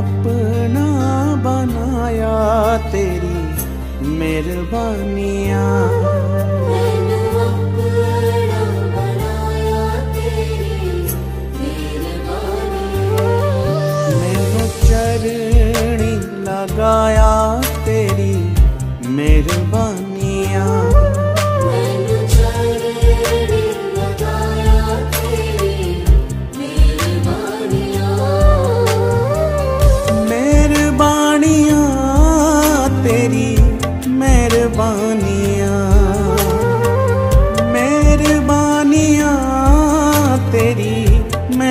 अपना बनाया तेरी मेहरबानिया, मैंने चरणी लगाया तेरी मेहरबानिया,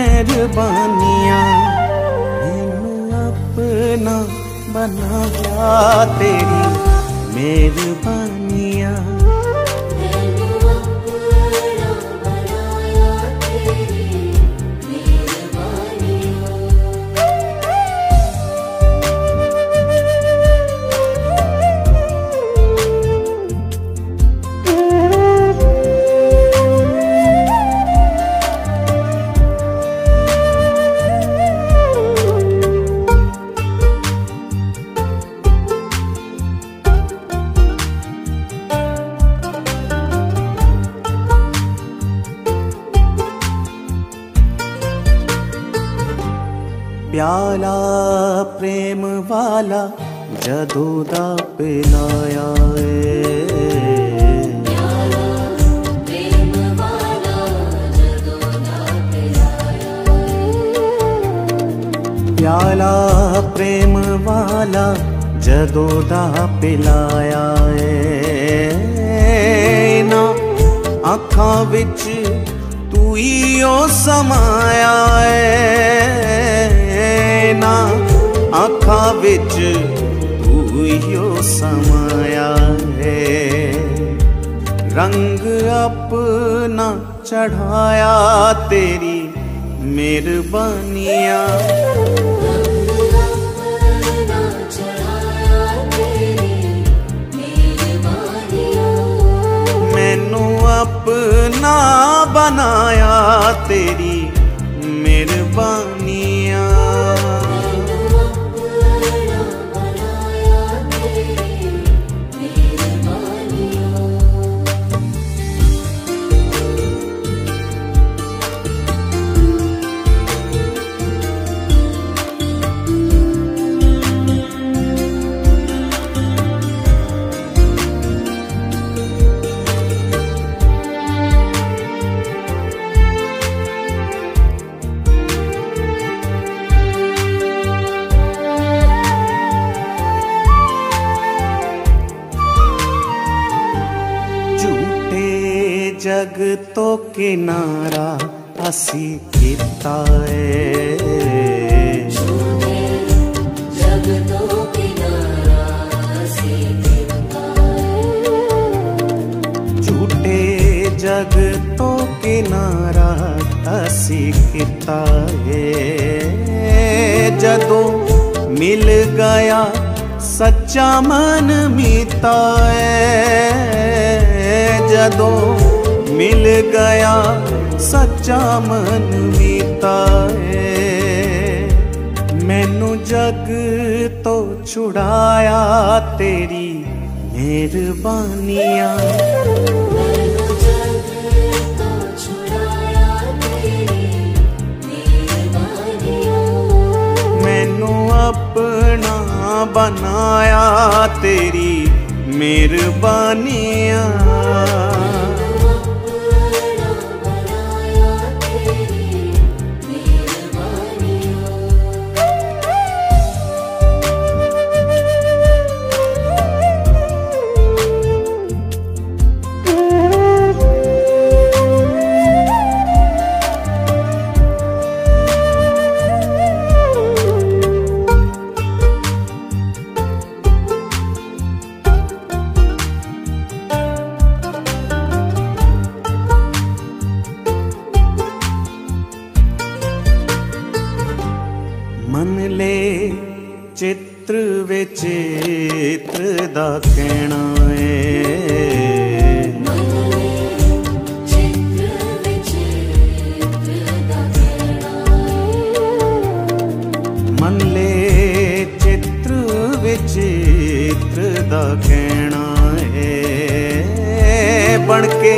मेहरबानिया मैनू अपना बनाया तेरी मेहरबानिया। प्याला प्रेम वाला जदों दा पिलाया है, प्याला प्रेम वाला जदों दा पिलाया है, ना आँखों विच तू ही ओ समाया है, ना आँखा बिच तू यो समाया है, रंग अपना चढ़ाया तेरी मेहरबानिया, मैनू अपना बनाया तेरी मेहरबानिया। जग तो किनारा असी कीता है, जग तो किनारा असी कीता है, झूठे जग तो किनारा असी कीता है, जदों मिल गया सच्चा मन मीता है, जदों मिल गया सच्चा मन मीता है, मैनू जग तो छुड़ाया तेरी मेहरबानिया, मैनू अपना बनाया तेरी मेहरबानिया। चित्र वे चित्र दा कहना है, मन ले चित्र दा कहना है बनके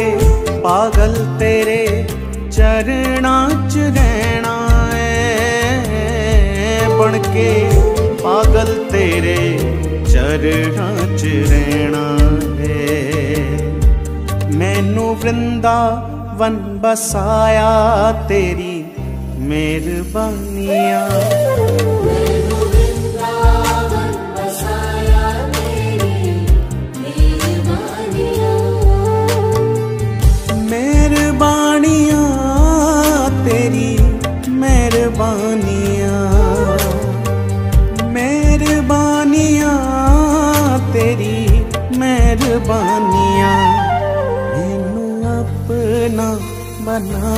पागल तेरे चरणा च रहना है, बनके पागल तेरे चरणा च रहना है। मैनू वृंदावन बसाया तेरी मेहरबानिया, मेहरबानिया तेरी मेहरबानिया, मेहरबानिया तेरी मेहरबानिया। मैनू अपना बनाया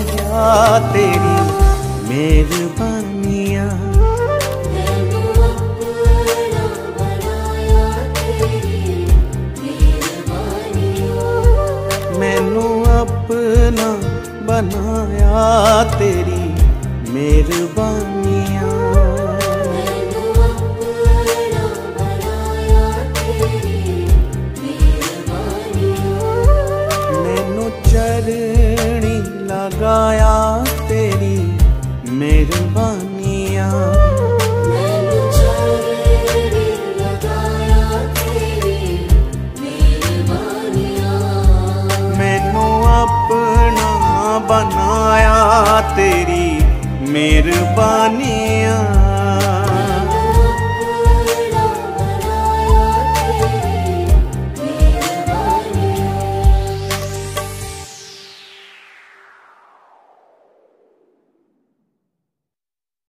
तेरी मेहरबानिया, मैनू अपना बनाया तेरी मेहरबानिया। मैनू चरणी लगाया तेरी मेहरबानिया, मैनू चरणी लगाया तेरी मेहरबानिया, मैनू अपना बनाया तेरी मेहरबानी।